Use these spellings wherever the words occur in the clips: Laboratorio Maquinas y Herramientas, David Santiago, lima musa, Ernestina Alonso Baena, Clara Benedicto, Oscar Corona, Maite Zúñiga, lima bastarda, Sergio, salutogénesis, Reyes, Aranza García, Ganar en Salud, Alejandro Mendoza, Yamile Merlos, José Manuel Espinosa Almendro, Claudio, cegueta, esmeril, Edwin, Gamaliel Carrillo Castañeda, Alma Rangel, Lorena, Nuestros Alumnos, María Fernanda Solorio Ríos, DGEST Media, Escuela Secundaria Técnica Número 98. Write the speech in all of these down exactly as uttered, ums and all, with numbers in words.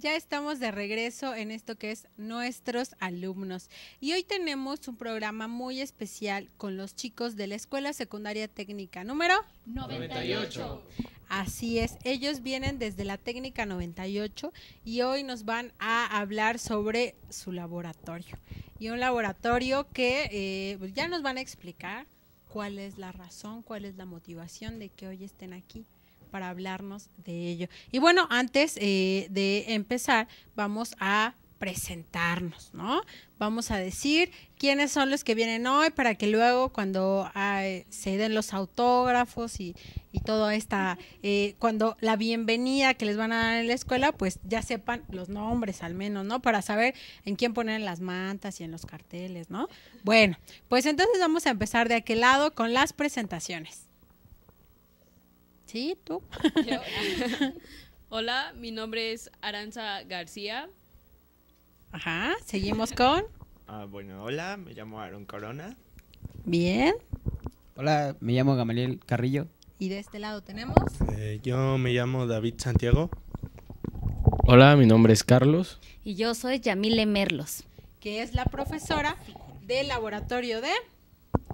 ya estamos de regreso en esto que es Nuestros Alumnos. Y hoy tenemos un programa muy especial con los chicos de la Escuela Secundaria Técnica Número noventa y ocho. Así es, ellos vienen desde la Técnica noventa y ocho y hoy nos van a hablar sobre su laboratorio. Y un laboratorio que eh, ya nos van a explicar cuál es la razón, cuál es la motivación de que hoy estén aquí para hablarnos de ello. Y bueno, antes eh, de empezar, vamos a presentarnos, ¿no? Vamos a decir quiénes son los que vienen hoy para que luego cuando ay, se den los autógrafos y, y todo esta, eh, cuando la bienvenida que les van a dar en la escuela, pues ya sepan los nombres al menos, ¿no? Para saber en quién poner las mantas y en los carteles, ¿no? Bueno, pues entonces vamos a empezar de aquel lado con las presentaciones. Sí, tú. Yo. Hola, mi nombre es Aranza García. Ajá, seguimos con... Ah, bueno, hola, me llamo Aaron Corona. Bien. Hola, me llamo Gamaliel Carrillo. Y de este lado tenemos... Eh, yo me llamo David Santiago. Hola, mi nombre es Carlos. Y yo soy Yamile Merlos, que es la profesora del laboratorio de...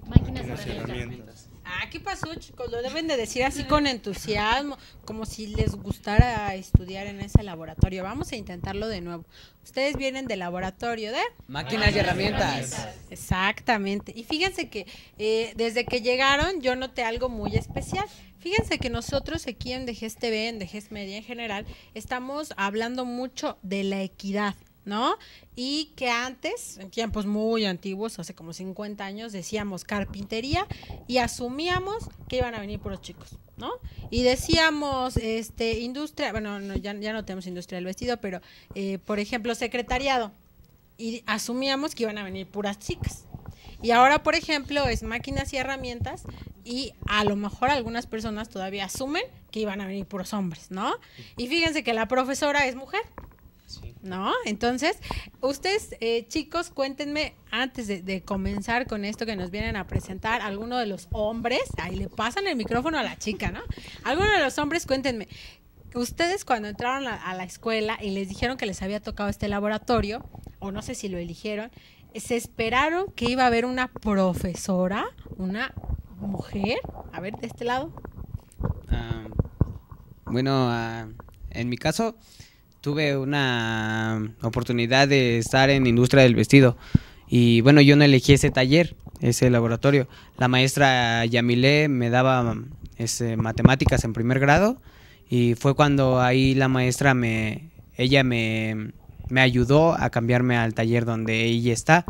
Máquinas, Máquinas y herramientas. herramientas. Ah, ¿qué pasó, chicos? Lo deben de decir así con entusiasmo, como si les gustara estudiar en ese laboratorio. Vamos a intentarlo de nuevo. Ustedes vienen del laboratorio de... Máquinas y herramientas. Exactamente. Y fíjense que eh, desde que llegaron yo noté algo muy especial. Fíjense que nosotros aquí en D G E S T T V, en D G E S T Media en general, estamos hablando mucho de la equidad, ¿no? Y que antes, en tiempos muy antiguos, hace como cincuenta años, decíamos carpintería y asumíamos que iban a venir puros chicos, ¿no? Y decíamos este industria, bueno, no, ya, ya no tenemos industria del vestido, pero eh, por ejemplo secretariado, y asumíamos que iban a venir puras chicas. Y ahora, por ejemplo, es máquinas y herramientas y a lo mejor algunas personas todavía asumen que iban a venir puros hombres, ¿no? Y fíjense que la profesora es mujer. Sí. ¿No? Entonces, ustedes, eh, chicos, cuéntenme, antes de, de comenzar con esto que nos vienen a presentar, alguno de los hombres, ahí le pasan el micrófono a la chica, ¿no? Alguno de los hombres, cuéntenme, ustedes cuando entraron a, a la escuela y les dijeron que les había tocado este laboratorio, o no sé si lo eligieron, ¿se esperaron que iba a haber una profesora, una mujer? A ver, de este lado. Uh, bueno, uh, en mi caso... Tuve una oportunidad de estar en industria del vestido y bueno, yo no elegí ese taller, ese laboratorio. La maestra Yamile me daba ese, matemáticas en primer grado y fue cuando ahí la maestra me, ella me, me ayudó a cambiarme al taller donde ella está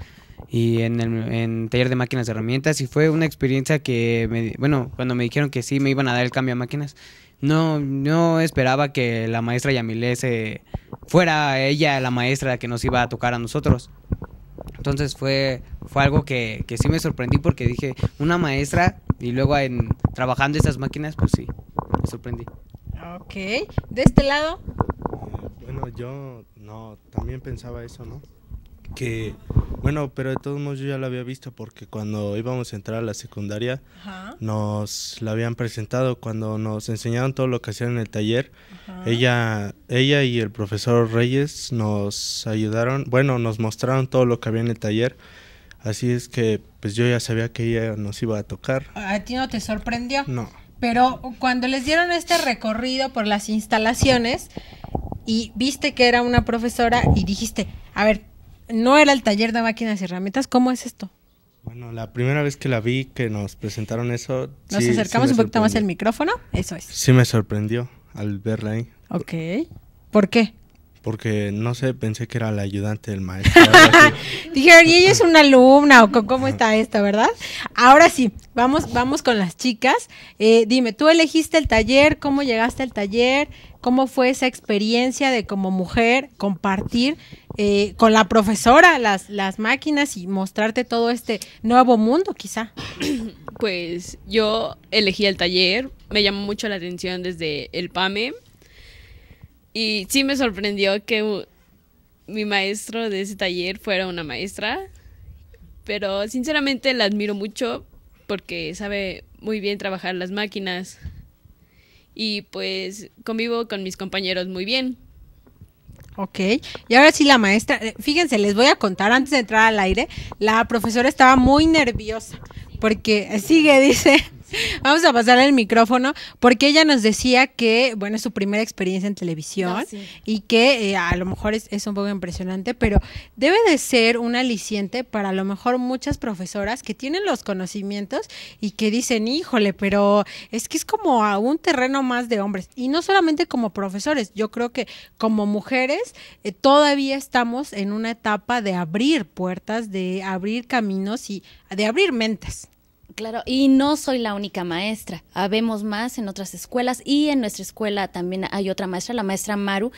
y en el en taller de máquinas y herramientas, y fue una experiencia que, me, bueno, cuando me dijeron que sí me iban a dar el cambio a máquinas, No, no esperaba que la maestra Yamile se fuera ella la maestra que nos iba a tocar a nosotros. Entonces fue, fue algo que, que sí me sorprendí, porque dije, una maestra y luego en, trabajando esas máquinas, pues sí, me sorprendí. Ok, ¿de este lado? Eh, bueno, yo no, también pensaba eso, ¿no? Que, bueno, pero de todos modos yo ya la había visto porque cuando íbamos a entrar a la secundaria, ajá, nos la habían presentado cuando nos enseñaron todo lo que hacían en el taller. Ajá. Ella ella y el profesor Reyes nos ayudaron, bueno, nos mostraron todo lo que había en el taller. Así es que pues yo ya sabía que ella nos iba a tocar. ¿A ti no te sorprendió? No. Pero cuando les dieron este recorrido por las instalaciones y viste que era una profesora y dijiste, a ver, no era el taller de máquinas y herramientas, ¿cómo es esto? Bueno, la primera vez que la vi, que nos presentaron eso... Nos sí, acercamos sí un poquito más el micrófono, eso es. Sí me sorprendió al verla ahí. Ok, ¿por qué? Porque, no sé, pensé que era la ayudante del maestro. Dijeron, ¿y ella es una alumna o cómo está esto, verdad? Ahora sí, vamos vamos con las chicas. Eh, dime, ¿tú elegiste el taller? ¿Cómo llegaste al taller? ¿Cómo fue esa experiencia de como mujer compartir eh, con la profesora las, las máquinas y mostrarte todo este nuevo mundo, quizá? Pues yo elegí el taller, me llamó mucho la atención desde el PAME. Y sí me sorprendió que mi maestro de ese taller fuera una maestra, pero sinceramente la admiro mucho porque sabe muy bien trabajar las máquinas y pues convivo con mis compañeros muy bien. Ok, y ahora sí la maestra, fíjense, les voy a contar antes de entrar al aire, la profesora estaba muy nerviosa, porque sigue, dice, vamos a pasar el micrófono, porque ella nos decía que, bueno, es su primera experiencia en televisión, no, sí. y que eh, a lo mejor es, es un poco impresionante, pero debe de ser un aliciente para a lo mejor muchas profesoras que tienen los conocimientos y que dicen, híjole, pero es que es como a un terreno más de hombres, y no solamente como profesores, yo creo que como mujeres, Eh, todavía estamos en una etapa de abrir puertas, de abrir caminos y de abrir mentes. Claro, y no soy la única maestra, habemos más en otras escuelas y en nuestra escuela también hay otra maestra, la maestra Maru,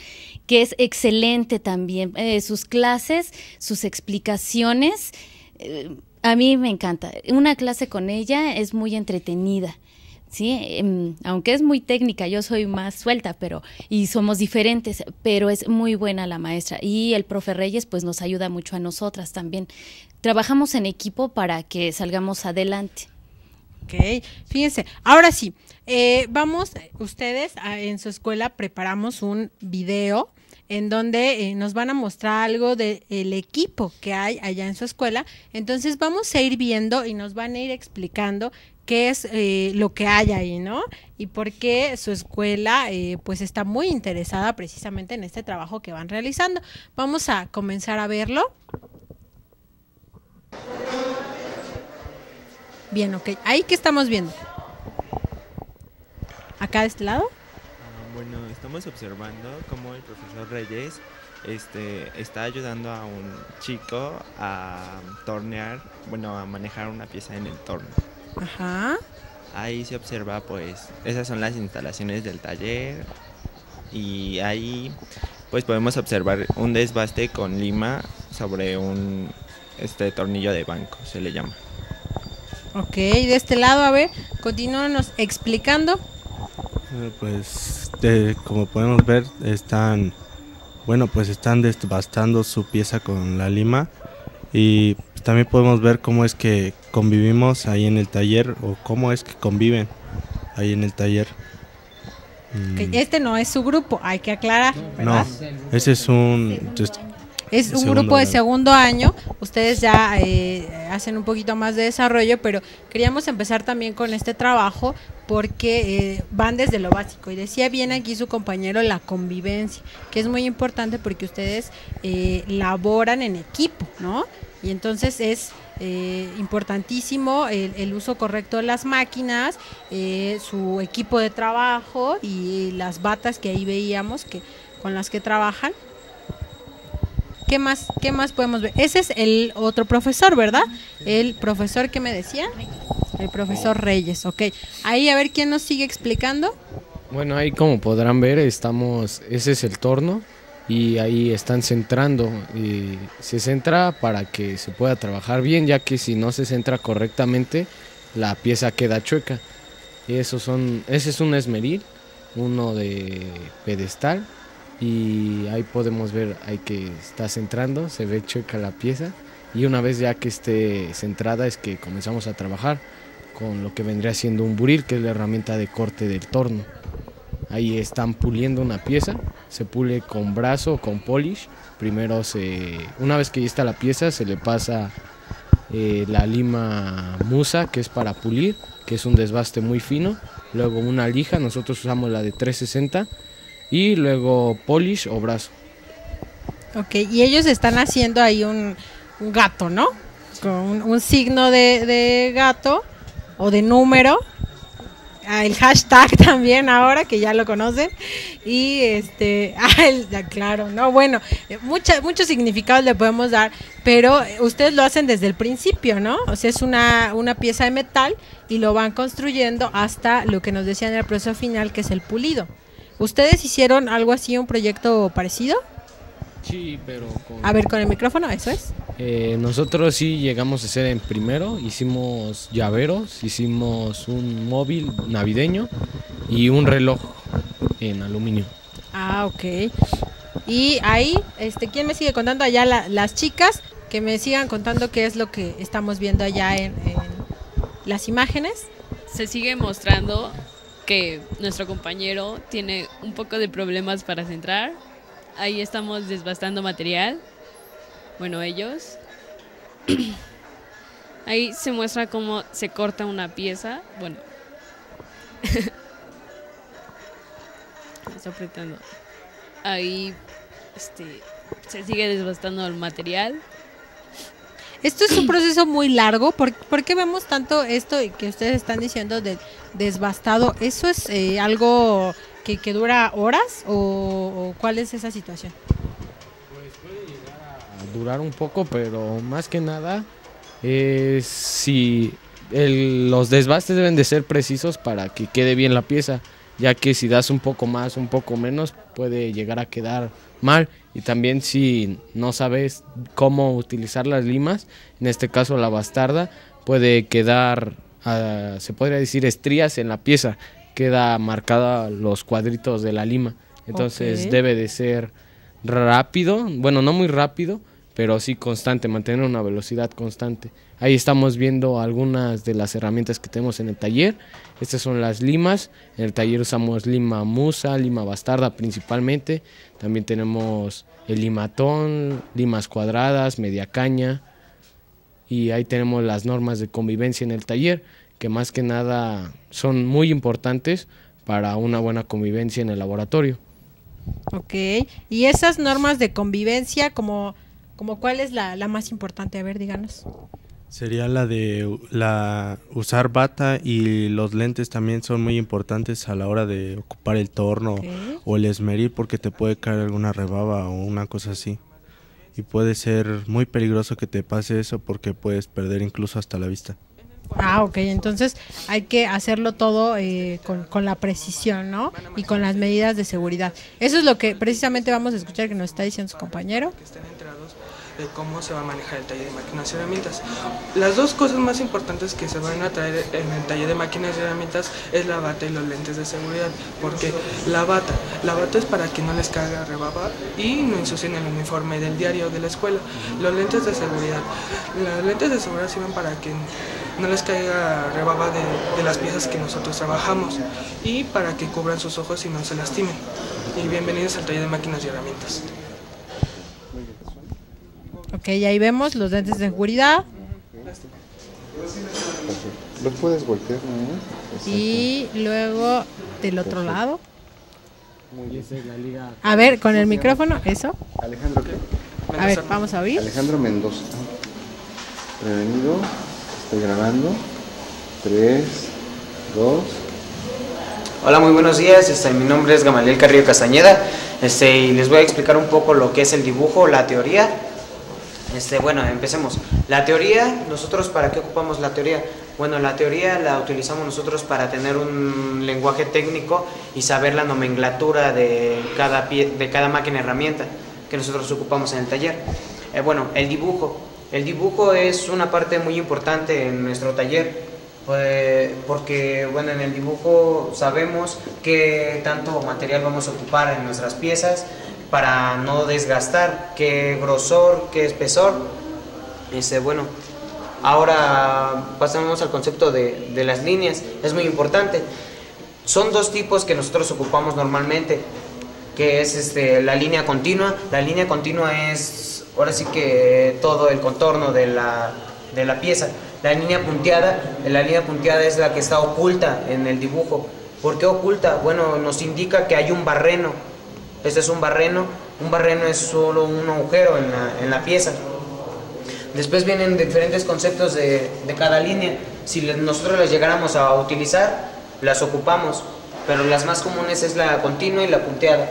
que es excelente también, eh, sus clases, sus explicaciones, eh, a mí me encanta, una clase con ella es muy entretenida. Sí, aunque es muy técnica, yo soy más suelta, pero y somos diferentes, pero es muy buena la maestra. Y el profe Reyes pues nos ayuda mucho a nosotras también. Trabajamos en equipo para que salgamos adelante. Ok, fíjense, ahora sí, eh, vamos, ustedes a, en su escuela preparamos un video en donde eh, nos van a mostrar algo del equipo que hay allá en su escuela. Entonces vamos a ir viendo y nos van a ir explicando qué es eh, lo que hay ahí, ¿no? Y por qué su escuela eh, pues está muy interesada precisamente en este trabajo que van realizando. Vamos a comenzar a verlo. Bien, ok. ¿Ahí qué estamos viendo? ¿Acá de este lado? Ah, bueno, estamos observando cómo el profesor Reyes este, está ayudando a un chico a tornear, bueno, a manejar una pieza en el torno. Ajá. Ahí se observa, pues, esas son las instalaciones del taller y ahí, pues, podemos observar un desbaste con lima sobre un este tornillo de banco, se le llama. Ok, de este lado, a ver, continúanos explicando. Eh, pues, de, como podemos ver, están, bueno, pues, están desbastando su pieza con la lima y también podemos ver cómo es que convivimos ahí en el taller o cómo es que conviven ahí en el taller. Okay, este no es su grupo, hay que aclarar, ¿verdad? No, ese es un... Es un grupo de segundo año, ustedes ya eh, hacen un poquito más de desarrollo, pero queríamos empezar también con este trabajo porque eh, van desde lo básico. Y decía bien aquí su compañero la convivencia, que es muy importante porque ustedes eh, laboran en equipo, ¿no? Y entonces es eh, importantísimo el, el uso correcto de las máquinas, eh, su equipo de trabajo y las batas que ahí veíamos que con las que trabajan. ¿Qué más, ¿Qué más podemos ver? Ese es el otro profesor, ¿verdad? El profesor, ¿qué me decía? El profesor Reyes, ok. Ahí a ver quién nos sigue explicando. Bueno, ahí como podrán ver, estamos, ese es el torno y ahí están centrando. Y se centra para que se pueda trabajar bien, ya que si no se centra correctamente, la pieza queda chueca. Y esos son, ese es un esmeril, uno de pedestal. Y ahí podemos ver, ahí que está centrando, se ve chueca la pieza y una vez ya que esté centrada es que comenzamos a trabajar con lo que vendría siendo un buril, que es la herramienta de corte del torno. Ahí están puliendo una pieza, se pule con brazo o con polish. Primero, se, una vez que ya está la pieza, se le pasa eh, la lima musa, que es para pulir, que es un desbaste muy fino. Luego una lija, nosotros usamos la de trescientos sesenta. Y luego polish o brazo. Ok, y ellos están haciendo ahí un, un gato, ¿no? Con un, un signo de, de gato o de número. Ah, el hashtag también ahora, que ya lo conocen. Y este, ah, el, claro, no, bueno, mucha, muchos significados le podemos dar, pero ustedes lo hacen desde el principio, ¿no? O sea, es una, una pieza de metal y lo van construyendo hasta lo que nos decían en el proceso final, que es el pulido. ¿Ustedes hicieron algo así, un proyecto parecido? Sí, pero... Con... A ver, con el micrófono, eso es. Eh, nosotros sí llegamos a hacer en primero, hicimos llaveros, hicimos un móvil navideño y un reloj en aluminio. Ah, ok. Y ahí, este, ¿quién me sigue contando allá? La, las chicas, que me sigan contando qué es lo que estamos viendo allá en, en las imágenes. Se sigue mostrando que nuestro compañero tiene un poco de problemas para centrar, Ahí estamos desbastando material. Bueno, ellos. Ahí se muestra cómo se corta una pieza. Bueno. Está apretando. Ahí este, se sigue desbastando el material. Esto es un proceso muy largo. ¿Por, ¿por qué vemos tanto esto que ustedes están diciendo de desbastado? ¿Eso es eh, algo que, que dura horas o, o cuál es esa situación? Pues puede llegar a durar un poco, pero más que nada, eh, si el, los desbastes deben de ser precisos para que quede bien la pieza, ya que si das un poco más, un poco menos, puede llegar a quedar mal. Y también si no sabes cómo utilizar las limas, en este caso la bastarda, puede quedar, uh, se podría decir, estrías en la pieza, queda marcada los cuadritos de la lima. Entonces okay. debe de ser rápido, bueno, no muy rápido, pero sí constante, mantener una velocidad constante. Ahí estamos viendo algunas de las herramientas que tenemos en el taller. Estas son las limas. En el taller usamos lima musa, lima bastarda principalmente. También tenemos el limatón, limas cuadradas, media caña. Y ahí tenemos las normas de convivencia en el taller, que más que nada son muy importantes para una buena convivencia en el laboratorio. Ok, y esas normas de convivencia, como... ¿Cómo cuál es la, la más importante? A ver, díganos. Sería la de la usar bata, y los lentes también son muy importantes a la hora de ocupar el torno okay. o el esmeril, porque te puede caer alguna rebaba o una cosa así. Y puede ser muy peligroso que te pase eso, porque puedes perder incluso hasta la vista. Ah, ok, entonces hay que hacerlo todo eh, con, con la precisión, ¿no? Y con las medidas de seguridad. Eso es lo que precisamente vamos a escuchar que nos está diciendo su compañero. Que estén enterados de cómo se va a manejar el taller de máquinas y herramientas. Las dos cosas más importantes que se van a traer en el taller de máquinas y herramientas es la bata y los lentes de seguridad, porque la bata, la bata es para que no les caiga rebaba y no ensucien el uniforme del diario de la escuela. Los lentes de seguridad, los lentes de seguridad sirven para que no les caiga rebaba de, de las piezas que nosotros trabajamos, y para que cubran sus ojos y no se lastimen. Y bienvenidos al taller de máquinas y herramientas. Ok, ahí vemos los lentes de seguridad. Los puedes voltear, ¿no? Y luego del otro lado. A ver, con el micrófono, eso. Alejandro, a ver, vamos a oír. Alejandro Mendoza. Prevenido. Estoy grabando. tres, dos. Hola, muy buenos días. Este, mi nombre es Gamaliel Carrillo Castañeda. Este, y les voy a explicar un poco lo que es el dibujo, la teoría. Este, bueno, empecemos. La teoría, nosotros ¿para qué ocupamos la teoría? Bueno, la teoría la utilizamos nosotros para tener un lenguaje técnico y saber la nomenclatura de cada, pie, de cada máquina herramienta que nosotros ocupamos en el taller. Eh, bueno, el dibujo. El dibujo es una parte muy importante en nuestro taller, eh, porque bueno, en el dibujo sabemos qué tanto material vamos a ocupar en nuestras piezas para no desgastar, qué grosor, qué espesor. Este, bueno, ahora pasamos al concepto de, de las líneas, es muy importante. Son dos tipos que nosotros ocupamos normalmente, que es este, la línea continua. La línea continua es... ahora sí que todo el contorno de la, de la pieza. La línea punteada, la línea punteada es la que está oculta en el dibujo. ¿Por qué oculta? Bueno, nos indica que hay un barreno. Este es un barreno. Un barreno es solo un agujero en la, en la pieza. Después vienen diferentes conceptos de, de cada línea. Si nosotros las llegáramos a utilizar, las ocupamos. Pero las más comunes es la continua y la punteada.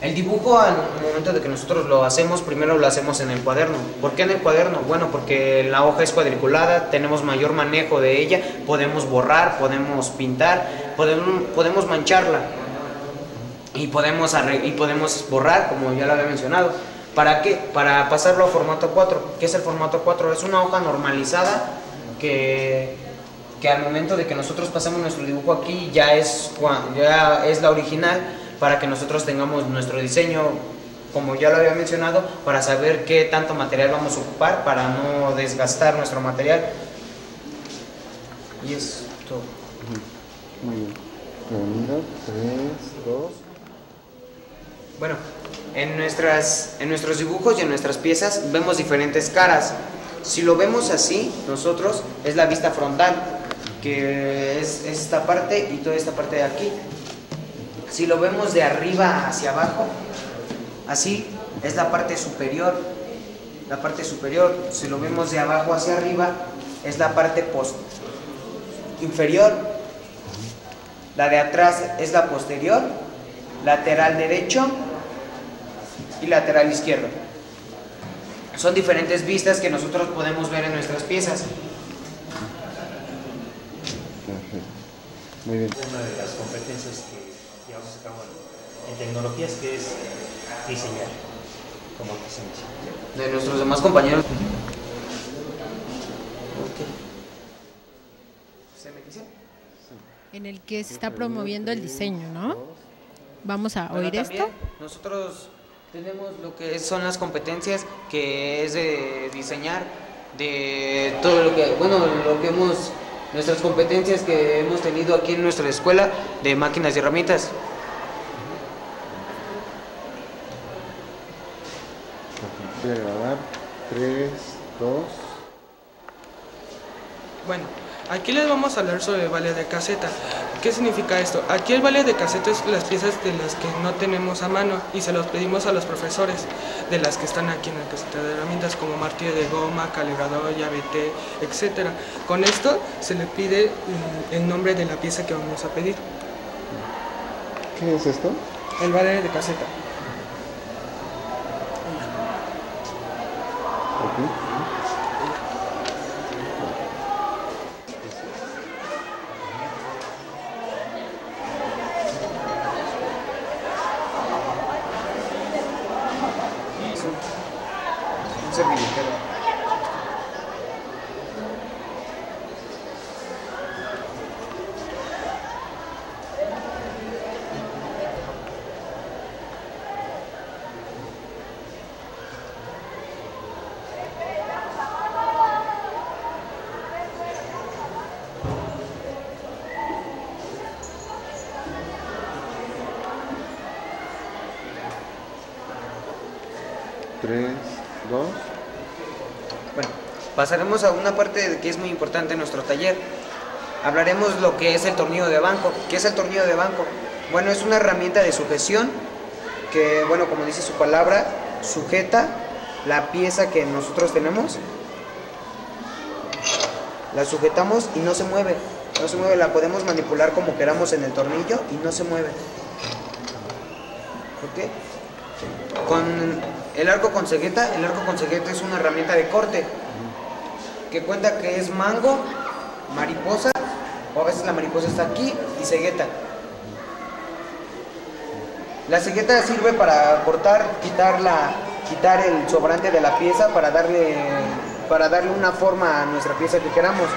El dibujo, al momento de que nosotros lo hacemos, primero lo hacemos en el cuaderno. ¿Por qué en el cuaderno? Bueno, porque la hoja es cuadriculada, tenemos mayor manejo de ella, podemos borrar, podemos pintar, podemos, podemos mancharla y podemos, y podemos borrar, como ya lo había mencionado. ¿Para qué? Para pasarlo a formato cuatro. ¿Qué es el formato cuatro? Es una hoja normalizada que... que al momento de que nosotros pasamos nuestro dibujo aquí ya es, ya es la original, para que nosotros tengamos nuestro diseño, como ya lo había mencionado, para saber qué tanto material vamos a ocupar para no desgastar nuestro material. Y es todo. Muy bien. Bienvenido. tres, dos. Bueno, en, nuestras, en nuestros dibujos y en nuestras piezas vemos diferentes caras. Si lo vemos así, nosotros, es la vista frontal, que es esta parte y toda esta parte de aquí. Si lo vemos de arriba hacia abajo, así es la parte superior. La parte superior, si lo vemos de abajo hacia arriba, es la parte post inferior. La de atrás es la posterior, lateral derecho y lateral izquierdo. Son diferentes vistas que nosotros podemos ver en nuestras piezas. Muy bien. Una de las competencias que llevamos a cabo en tecnologías que es diseñar, como diseño. De nuestros demás compañeros. ¿Se me dice? En el que se está promoviendo el diseño, ¿no? Vamos a oír esto. Nosotros tenemos lo que son las competencias que es de diseñar, de todo lo que, bueno, lo que hemos, nuestras competencias que hemos tenido aquí en nuestra escuela de máquinas y herramientas. Voy a grabar. tres, dos. Bueno, aquí les vamos a hablar sobre el baile de caseta. ¿Qué significa esto? Aquí el baile de caseta es las piezas de las que no tenemos a mano y se los pedimos a los profesores de las que están aquí en la caseta de herramientas, como martillo de goma, calibrador, llave T, etcétera. Con esto se le pide el nombre de la pieza que vamos a pedir. ¿Qué es esto? El baile de caseta. Okay. tres, dos. Bueno, pasaremos a una parte que es muy importante en nuestro taller. Hablaremos lo que es el tornillo de banco. ¿Qué es el tornillo de banco? Bueno, es una herramienta de sujeción que, bueno, como dice su palabra, sujeta la pieza que nosotros tenemos. La sujetamos y no se mueve. No se mueve, la podemos manipular como queramos en el tornillo y no se mueve. ¿Ok? Con... El arco con cegueta, el arco con cegueta es una herramienta de corte que cuenta que es mango, mariposa, o a veces la mariposa está aquí, y cegueta. La cegueta sirve para cortar, quitar, la, quitar el sobrante de la pieza para darle, para darle una forma a nuestra pieza que queramos.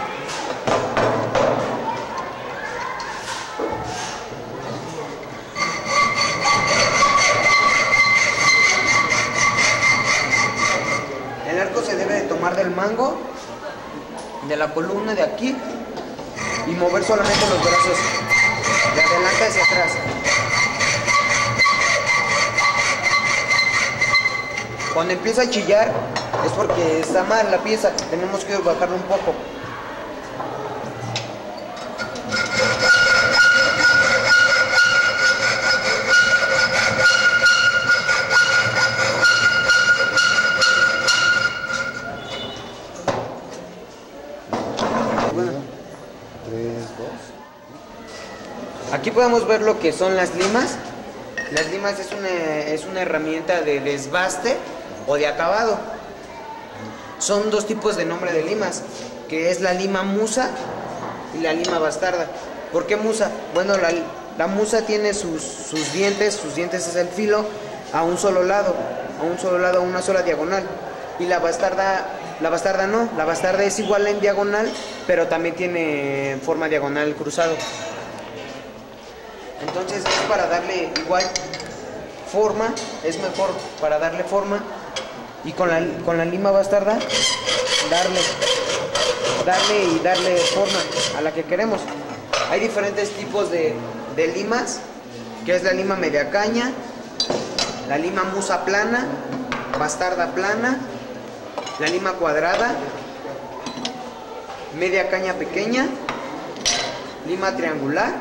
Del mango, de la columna de aquí y mover solamente los brazos de adelante hacia atrás. Cuando empieza a chillar es porque está mal la pieza, tenemos que bajarlo un poco. Aquí podemos ver lo que son las limas. Las limas es una, es una herramienta de desbaste o de acabado. Son dos tipos de nombre de limas, que es la lima musa y la lima bastarda. ¿Por qué musa? Bueno, la, la musa tiene sus, sus dientes, sus dientes es el filo, a un solo lado, a un solo lado, a una sola diagonal. Y la bastarda, la bastarda no, la bastarda es igual en diagonal, pero también tiene forma diagonal cruzado. Entonces es para darle igual forma, es mejor para darle forma y con la, con la lima bastarda darle, darle y darle forma a la que queremos. Hay diferentes tipos de, de limas, que es la lima media caña, la lima musa plana, bastarda plana, la lima cuadrada, media caña pequeña, lima triangular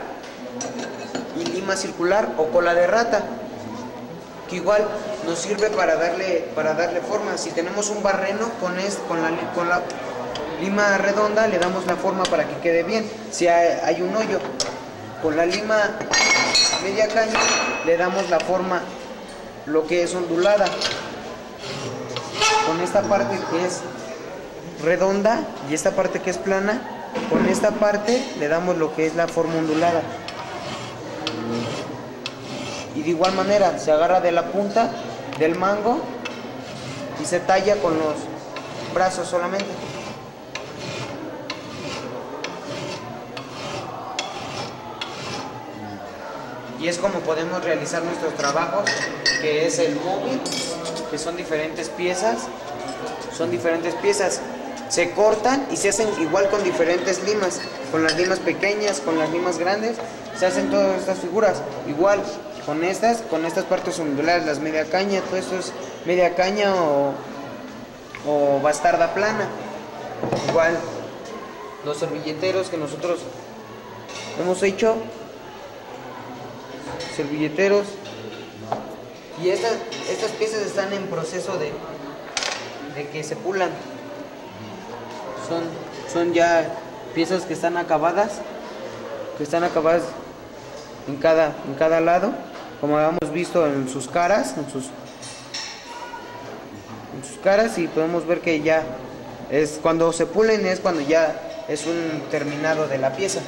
y lima circular o cola de rata, que igual nos sirve para darle, para darle forma. Si tenemos un barreno con, este, con, la, con la lima redonda le damos la forma para que quede bien. Si hay, hay un hoyo, con la lima media caña le damos la forma, lo que es ondulada. Con esta parte que es redonda y esta parte que es plana, con esta parte le damos lo que es la forma ondulada. Y de igual manera se agarra de la punta del mango y se talla con los brazos solamente. Y es como podemos realizar nuestros trabajos, que es el móvil, que son diferentes piezas, son diferentes piezas, se cortan y se hacen igual con diferentes limas, con las limas pequeñas, con las limas grandes, se hacen todas estas figuras, igual con estas, con estas partes onduladas, las media caña, todo esto es media caña o, o bastarda plana, igual los servilleteros que nosotros hemos hecho, servilleteros, y estas, estas piezas están en proceso de, de que se pulan, son, son ya piezas que están acabadas, que están acabadas en cada, en cada lado, como habíamos visto en sus caras, en sus, en sus caras, y podemos ver que ya es cuando se pulen, es cuando ya es un terminado de la pieza.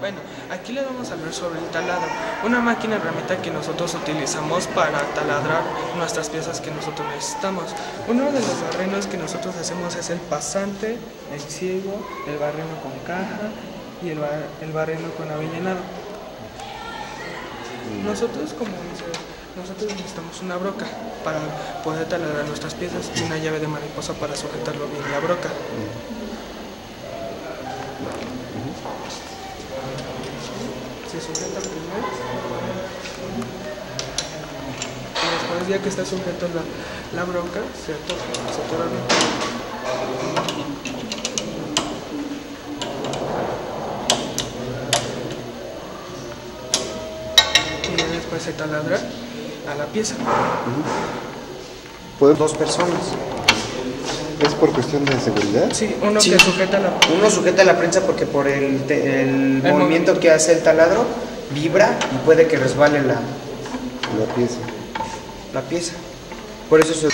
Bueno, aquí les vamos a hablar sobre el taladro, una máquina herramienta que nosotros utilizamos para taladrar nuestras piezas que nosotros necesitamos. Uno de los barrenos que nosotros hacemos es el pasante, el ciego, el barreno con caja y el, bar el barreno con avellanado. Nosotros, como dice, nosotros necesitamos una broca para poder taladrar nuestras piezas y una llave de mariposa para sujetarlo bien la broca. Se sujeta primero y después, ya que está sujeta la, la bronca, se atora, se atora bien. Y después se taladra a la pieza. ¿Pueden dos personas? ¿Es por cuestión de seguridad? Sí, uno sí. Que sujeta la prensa. Uno sujeta la prensa porque por el, el, el movimiento, movimiento que hace el taladro vibra y puede que resbale la, la pieza. La pieza. Por eso se...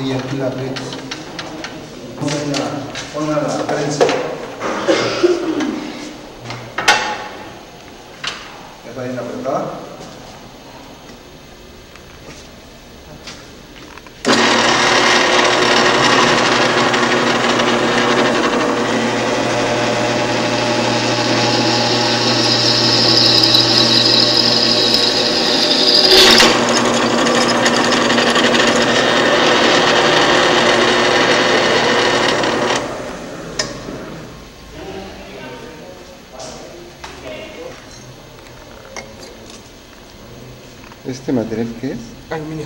Y aquí la prensa. Ponla la prensa. ¿Ya está bien apretada? ¿Este material qué es? Aluminio.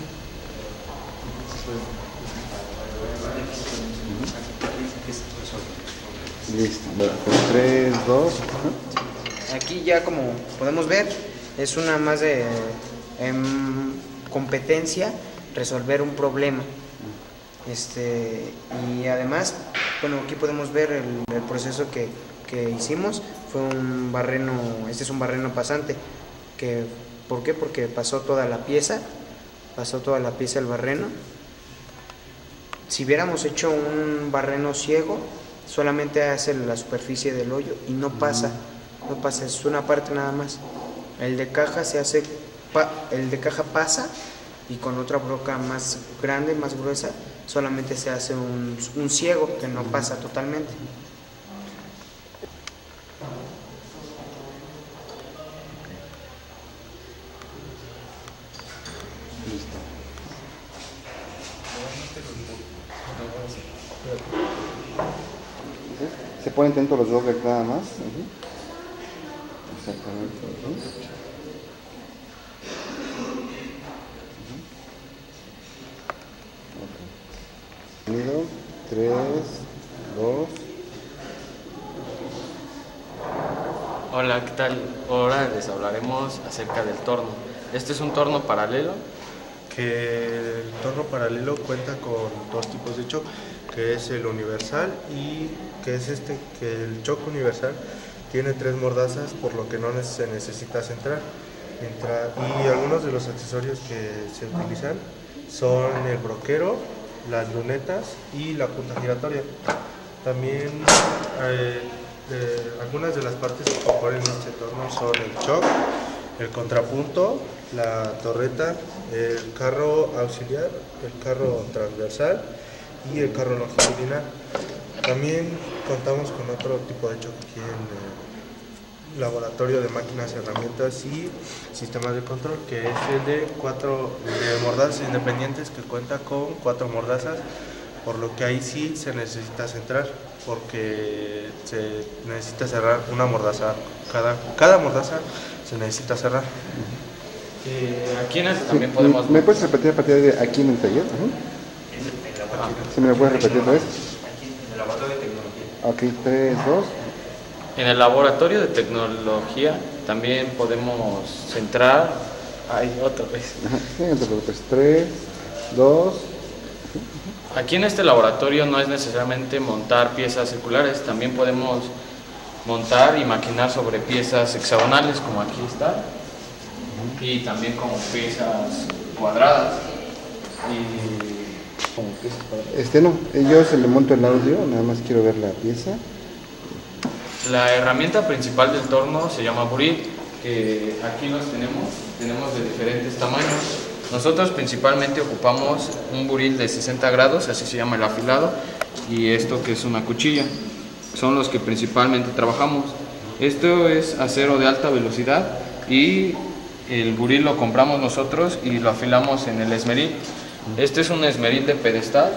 Listo, bueno, tres, dos. Aquí ya, como podemos ver, es una más de em, competencia resolver un problema. Este, y además, bueno, aquí podemos ver el, el proceso que, que hicimos. Fue un barreno, este es un barreno pasante. Que, ¿por qué? Porque pasó toda la pieza, pasó toda la pieza el barreno. Si hubiéramos hecho un barreno ciego, solamente hace la superficie del hoyo y no pasa, no pasa, es una parte nada más. El de caja se hace, pa, el de caja pasa y con otra broca más grande, más gruesa, solamente se hace un, un ciego que no pasa totalmente. Se ponen dentro los dobles nada más. Uh-huh. Exactamente. Uh-huh. Uh-huh. Okay. Uno, tres, dos. Hola, ¿qué tal? Ahora les hablaremos acerca del torno. Este es un torno paralelo. Que el torno paralelo cuenta con dos tipos de choque, que es el universal y que es este, que el choque universal tiene tres mordazas, por lo que no se necesita centrar. Y algunos de los accesorios que se utilizan son el broquero, las lunetas y la punta giratoria. También eh, eh, algunas de las partes que componen este torno son el choque, el contrapunto, la torreta, el carro auxiliar, el carro transversal y el carro longitudinal. También contamos con otro tipo de choque aquí en el laboratorio de máquinas, herramientas y sistemas de control, que es el de cuatro de mordazas independientes, que cuenta con cuatro mordazas, por lo que ahí sí se necesita centrar, porque se necesita cerrar una mordaza, cada, cada mordaza se necesita cerrar. Eh, aquí en este también sí, podemos... ¿Me puedes repetir a partir de aquí en el taller? Ajá. ¿Sí me lo puedes repetir otra vez? En el laboratorio de tecnología. Ok, tres, dos. En el laboratorio de tecnología también podemos centrar... Ay, otra vez. Sí, no te preocupes. tres, dos... Aquí en este laboratorio no es necesariamente montar piezas circulares, también podemos montar y maquinar sobre piezas hexagonales, como aquí está, y también como piezas cuadradas. Y como piezas cuadradas. Este no, yo se le monto el audio, nada más quiero ver la pieza. La herramienta principal del torno se llama buril, que aquí los tenemos, tenemos de diferentes tamaños. Nosotros principalmente ocupamos un buril de sesenta grados, así se llama el afilado, y esto que es una cuchilla. Son los que principalmente trabajamos. Esto es acero de alta velocidad y el buril lo compramos nosotros y lo afilamos en el esmeril. Este es un esmeril de pedestal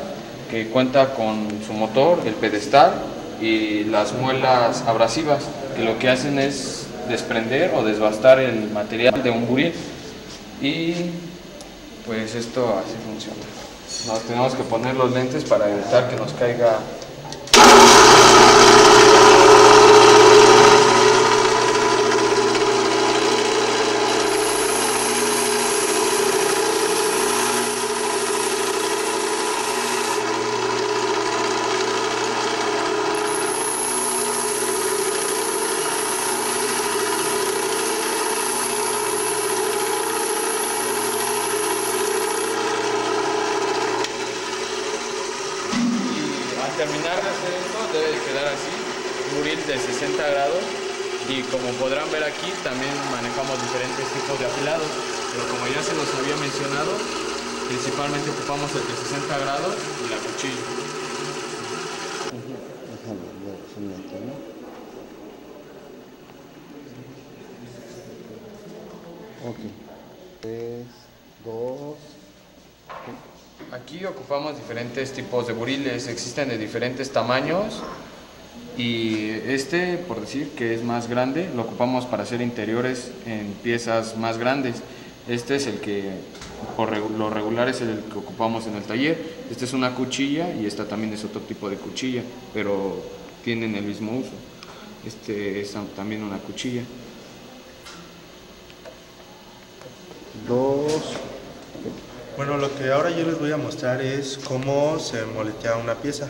que cuenta con su motor, el pedestal y las muelas abrasivas, que lo que hacen es desprender o desbastar el material de un buril. Y pues esto así funciona. Nos tenemos que poner los lentes para evitar que nos caiga. Terminar de hacer esto debe de quedar así, buril de sesenta grados, y como podrán ver aquí también manejamos diferentes tipos de afilados, pero como ya se los había mencionado, principalmente ocupamos el de sesenta grados y la cuchilla. Ok, tres, dos... Aquí ocupamos diferentes tipos de buriles, existen de diferentes tamaños y este, por decir que es más grande, lo ocupamos para hacer interiores en piezas más grandes. Este es el que, por lo regular, es el que ocupamos en el taller. Esta es una cuchilla y esta también es otro tipo de cuchilla, pero tienen el mismo uso. Este es también una cuchilla. Dos. Bueno, lo que ahora yo les voy a mostrar es cómo se moletea una pieza.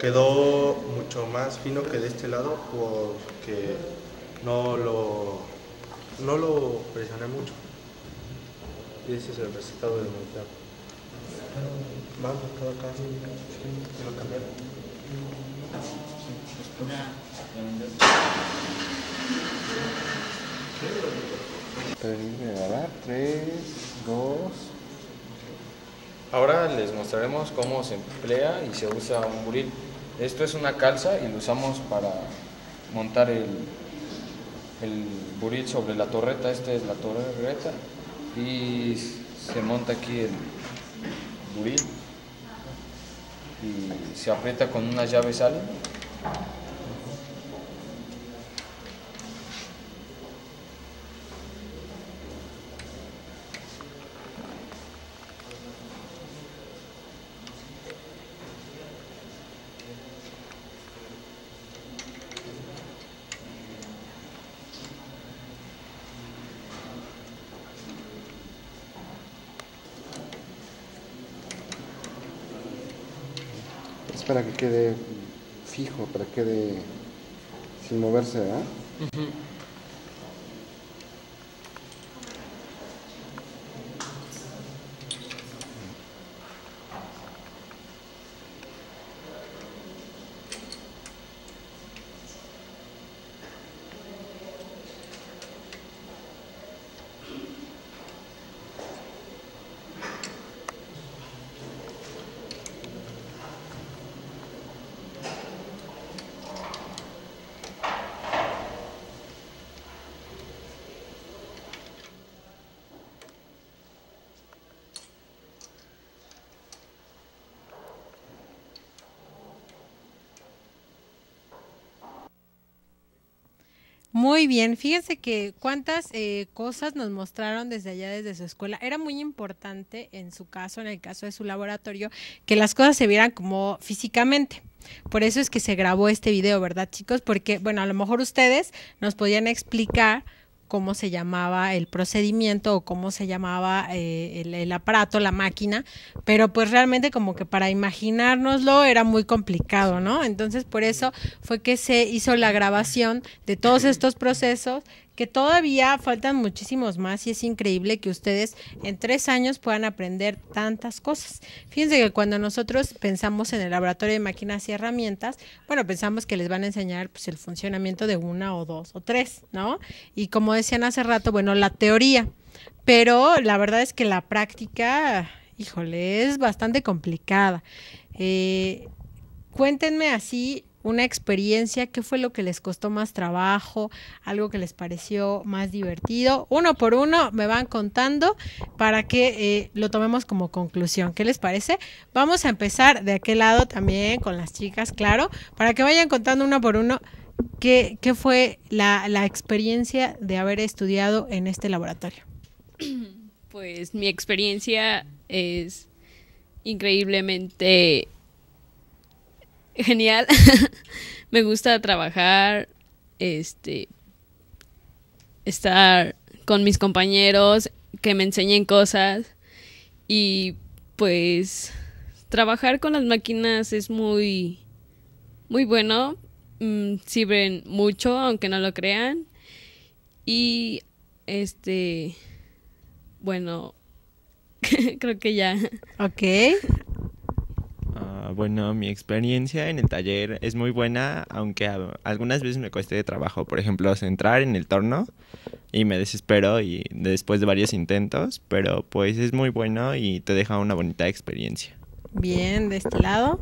Quedó mucho más fino que de este lado porque no lo, no lo presioné mucho. Y ese es el resultado del montado. Vamos, todo acá. ¿Te lo cambiaron? Permíteme grabar. Tres, dos... Ahora les mostraremos cómo se emplea y se usa un buril. Esto es una calza y lo usamos para montar el, el buril sobre la torreta. Esta es la torreta y se monta aquí el buril y se aprieta con unas llaves Allen. Para que quede fijo, para que quede sin moverse, ¿verdad? Uh-huh. Muy bien, fíjense que cuántas eh, cosas nos mostraron desde allá, desde su escuela. Era muy importante en su caso, en el caso de su laboratorio, que las cosas se vieran como físicamente. Por eso es que se grabó este video, ¿verdad, chicos? Porque, bueno, a lo mejor ustedes nos podían explicar cómo se llamaba el procedimiento o cómo se llamaba eh, el, el aparato, la máquina, pero pues realmente como que para imaginárnoslo era muy complicado, ¿no? Entonces por eso fue que se hizo la grabación de todos estos procesos, que todavía faltan muchísimos más y es increíble que ustedes en tres años puedan aprender tantas cosas. Fíjense que cuando nosotros pensamos en el laboratorio de máquinas y herramientas, bueno, pensamos que les van a enseñar pues el funcionamiento de una o dos o tres, ¿no? Y como decían hace rato, bueno, la teoría, pero la verdad es que la práctica, híjole, es bastante complicada. Eh, cuéntenme así, una experiencia, ¿qué fue lo que les costó más trabajo? ¿Algo que les pareció más divertido? Uno por uno me van contando para que eh, lo tomemos como conclusión. ¿Qué les parece? Vamos a empezar de aquel lado también con las chicas, claro, para que vayan contando uno por uno qué, qué fue la, la experiencia de haber estudiado en este laboratorio. Pues mi experiencia es increíblemente... genial. Me gusta trabajar, este, estar con mis compañeros, que me enseñen cosas y pues trabajar con las máquinas es muy, muy bueno, mm, sirven mucho aunque no lo crean y este, bueno, creo que ya. Ok. bueno, mi experiencia en el taller es muy buena, aunque algunas veces me cueste trabajo, por ejemplo, centrar en el torno y me desespero y después de varios intentos, pero pues es muy bueno y te deja una bonita experiencia. Bien, de este lado.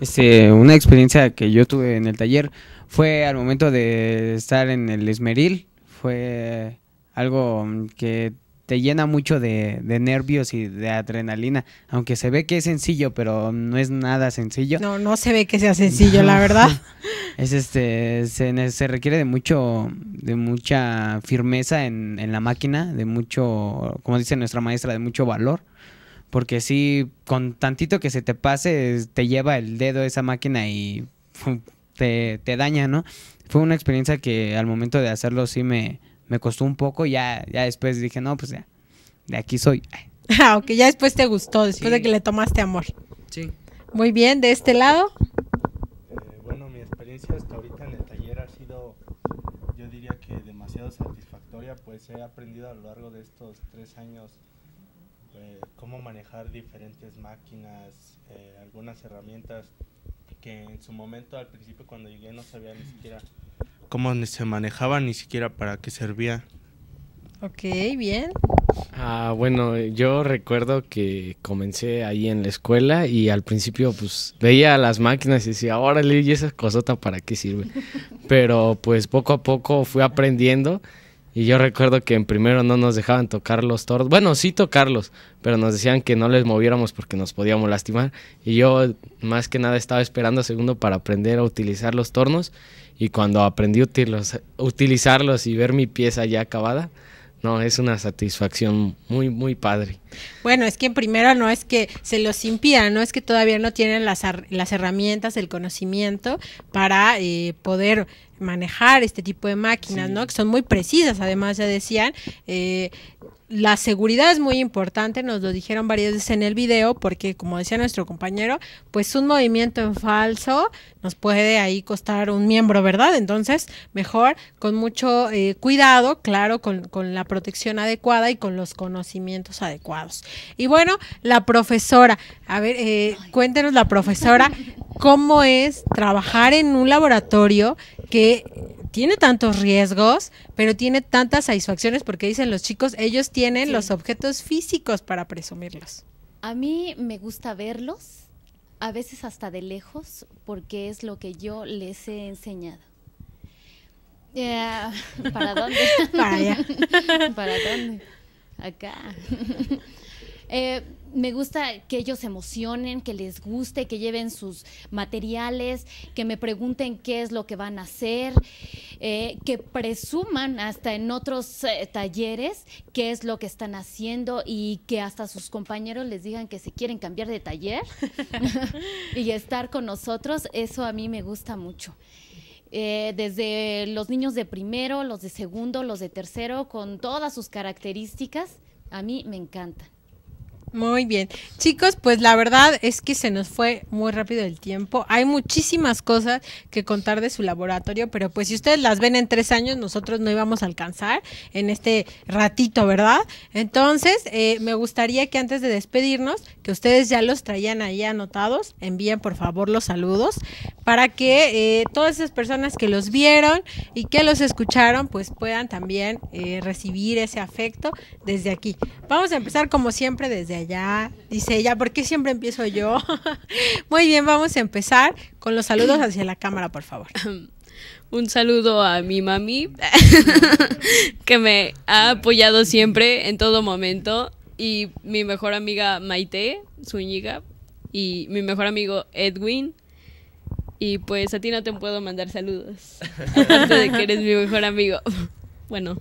Este, una experiencia que yo tuve en el taller fue al momento de estar en el esmeril, fue algo que te llena mucho de, de nervios y de adrenalina, aunque se ve que es sencillo, pero no es nada sencillo. No, no se ve que sea sencillo, no. La verdad. Es este, se, se requiere de mucho, de mucha firmeza en, en la máquina, de mucho, como dice nuestra maestra, de mucho valor, porque sí, con tantito que se te pase, te lleva el dedo esa máquina y te, te daña, ¿no? Fue una experiencia que al momento de hacerlo sí me... me costó un poco, ya, ya después dije, no, pues ya, de aquí soy. Ah, ok, ya después te gustó, después sí. De que le tomaste amor. Sí. Muy bien, ¿de este lado? Eh, bueno, mi experiencia hasta ahorita en el taller ha sido, yo diría que demasiado satisfactoria, pues he aprendido a lo largo de estos tres años eh, cómo manejar diferentes máquinas, eh, algunas herramientas que en su momento, al principio cuando llegué, no sabía ni siquiera cómo se manejaba, ni siquiera para qué servía. Ok, bien. Ah, bueno, yo recuerdo que comencé ahí en la escuela y al principio pues veía las máquinas y decía, órale, ¿y esa cosota para qué sirve? Pero pues poco a poco fui aprendiendo y yo recuerdo que en primero no nos dejaban tocar los tornos. Bueno, sí tocarlos, pero nos decían que no les moviéramos porque nos podíamos lastimar. Y yo más que nada estaba esperando segundo para aprender a utilizar los tornos. Y cuando aprendí a utilos, utilizarlos y ver mi pieza ya acabada, no, es una satisfacción muy, muy padre. Bueno, es que en primero no es que se los impida, no es que todavía no tienen las, las herramientas, el conocimiento para eh, poder manejar este tipo de máquinas, sí, ¿no? Que son muy precisas, además ya decían, eh, la seguridad es muy importante, nos lo dijeron varias veces en el video, porque como decía nuestro compañero, pues un movimiento en falso nos puede ahí costar un miembro, ¿verdad? Entonces, mejor con mucho eh, cuidado, claro, con, con la protección adecuada y con los conocimientos adecuados. Y bueno, la profesora, a ver, eh, cuéntenos la profesora, ¿cómo es trabajar en un laboratorio que tiene tantos riesgos, pero tiene tantas satisfacciones? Porque dicen los chicos, ellos tienen sí. los objetos físicos para presumirlos. A mí me gusta verlos, a veces hasta de lejos, porque es lo que yo les he enseñado. Yeah. ¿Para dónde? Para allá. ¿Para dónde? Acá. Eh, me gusta que ellos se emocionen, que les guste, que lleven sus materiales, que me pregunten qué es lo que van a hacer, eh, que presuman hasta en otros eh, talleres qué es lo que están haciendo y que hasta sus compañeros les digan que se quieren cambiar de taller y estar con nosotros. Eso a mí me gusta mucho. Eh, desde los niños de primero, los de segundo, los de tercero, con todas sus características, a mí me encantan. Muy bien. Chicos, pues la verdad es que se nos fue muy rápido el tiempo. Hay muchísimas cosas que contar de su laboratorio, pero pues si ustedes las ven en tres años, nosotros no íbamos a alcanzar en este ratito, ¿verdad? Entonces, eh, me gustaría que antes de despedirnos, que ustedes ya los traían ahí anotados, envíen por favor los saludos para que eh, todas esas personas que los vieron y que los escucharon, pues puedan también eh, recibir ese afecto desde aquí. Vamos a empezar como siempre desde allá. Ya, dice ella, ¿por qué siempre empiezo yo? Muy bien, vamos a empezar con los saludos hacia la cámara, por favor. Un saludo a mi mami, que me ha apoyado siempre, en todo momento, y mi mejor amiga Maite Zúñiga, y mi mejor amigo Edwin, y pues a ti no te puedo mandar saludos, aparte de que eres mi mejor amigo. Bueno.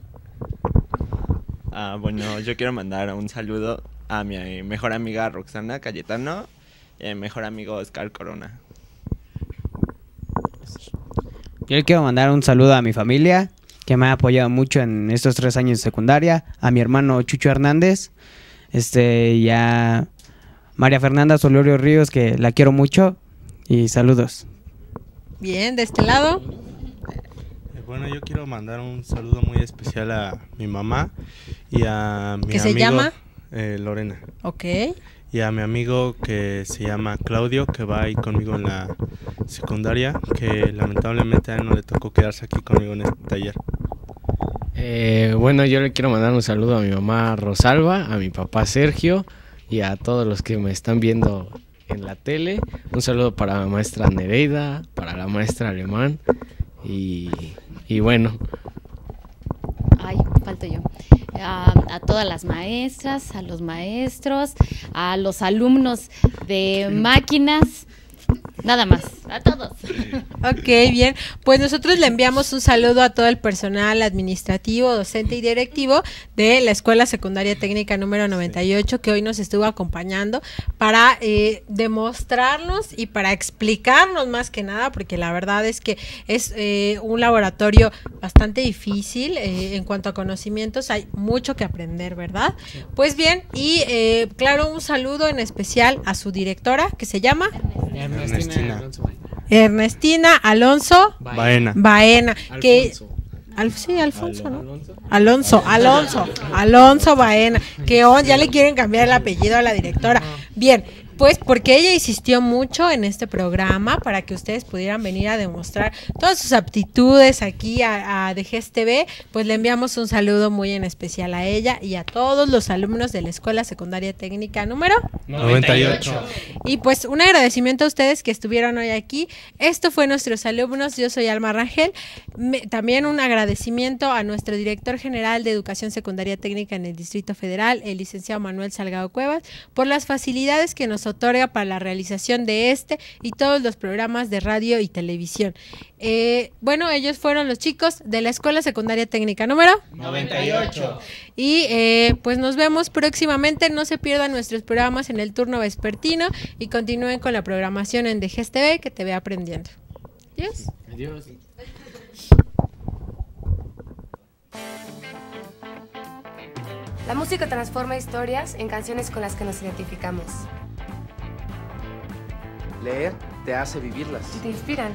Ah, bueno, yo quiero mandar un saludo a mi mejor amiga Roxana Cayetano y a mi mejor amigo Oscar Corona. Yo le quiero mandar un saludo a mi familia, que me ha apoyado mucho en estos tres años de secundaria, a mi hermano Chucho Hernández, este, y a María Fernanda Solorio Ríos, que la quiero mucho, y saludos. Bien, de este lado. Bueno, yo quiero mandar un saludo muy especial a mi mamá y a mi amigo... ¿Qué se llama? eh, Lorena. Ok. Y a mi amigo que se llama Claudio, que va ahí conmigo en la secundaria, que lamentablemente a él no le tocó quedarse aquí conmigo en este taller. Eh, bueno, yo le quiero mandar un saludo a mi mamá Rosalba, a mi papá Sergio y a todos los que me están viendo en la tele. Un saludo para la maestra Nereida, para la maestra Alemán y, y bueno. Ay, falto yo. A, a todas las maestras, a los maestros, a los alumnos de máquinas, nada más, a todos. Ok, bien, pues nosotros le enviamos un saludo a todo el personal administrativo, docente y directivo de la Escuela Secundaria Técnica Número noventa y ocho, que hoy nos estuvo acompañando para eh, demostrarnos y para explicarnos más que nada, porque la verdad es que es eh, un laboratorio bastante difícil eh, en cuanto a conocimientos, hay mucho que aprender, ¿verdad? Sí. Pues bien, y eh, claro, un saludo en especial a su directora, que se llama... Ernestina. Ernestina Alonso Baena, Baena que Al, sí, Alfonso, ¿no? Alonso, Alonso, Alonso Baena, que oh, ya le quieren cambiar el apellido a la directora. Bien, pues porque ella insistió mucho en este programa para que ustedes pudieran venir a demostrar todas sus aptitudes aquí a, a D G E S T T V, pues le enviamos un saludo muy en especial a ella y a todos los alumnos de la Escuela Secundaria Técnica Número noventa y ocho. Y pues un agradecimiento a ustedes que estuvieron hoy aquí. Esto fue Nuestros Alumnos, yo soy Alma Rangel. Me, también un agradecimiento a nuestro director general de Educación Secundaria Técnica en el Distrito Federal, el licenciado Manuel Salgado Cuevas, por las facilidades que nos otorga para la realización de este y todos los programas de radio y televisión. Eh, bueno, ellos fueron los chicos de la Escuela Secundaria Técnica Número noventa y ocho. Y eh, pues nos vemos próximamente. No se pierdan nuestros programas en el turno vespertino y continúen con la programación en D G E S T T V, que te ve aprendiendo. Adiós. Adiós. La música transforma historias en canciones con las que nos identificamos. Leer te hace vivirlas. Y te inspiran.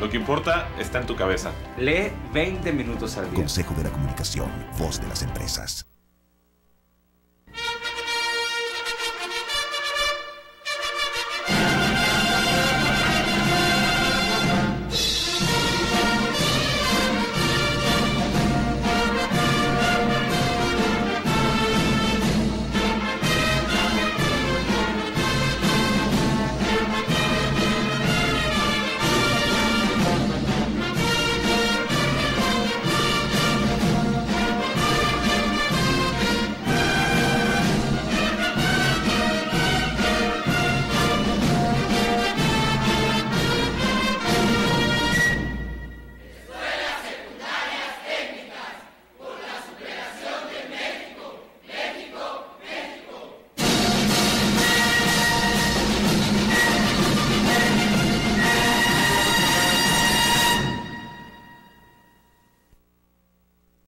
Lo que importa está en tu cabeza. Lee veinte minutos al día. Consejo de la Comunicación, voz de las empresas.